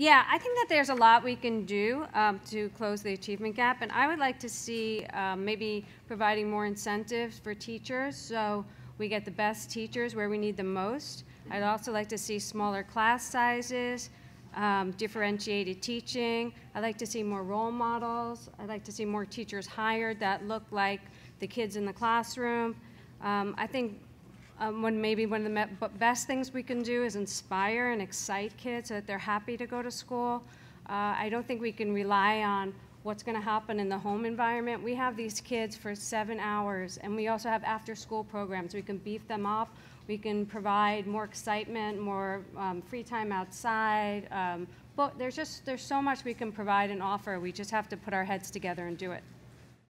Yeah, I think that there's a lot we can do to close the achievement gap, and I would like to see maybe providing more incentives for teachers so we get the best teachers where we need them most. I'd also like to see smaller class sizes, differentiated teaching. I'd like to see more role models. I'd like to see more teachers hired that look like the kids in the classroom. I think one of the best things we can do is inspire and excite kids so that they're happy to go to school. I don't think we can rely on what's going to happen in the home environment. We have these kids for 7 hours, and we also have after-school programs. We can beef them up. We can provide more excitement, more free time outside. But there's so much we can provide and offer. We just have to put our heads together and do it.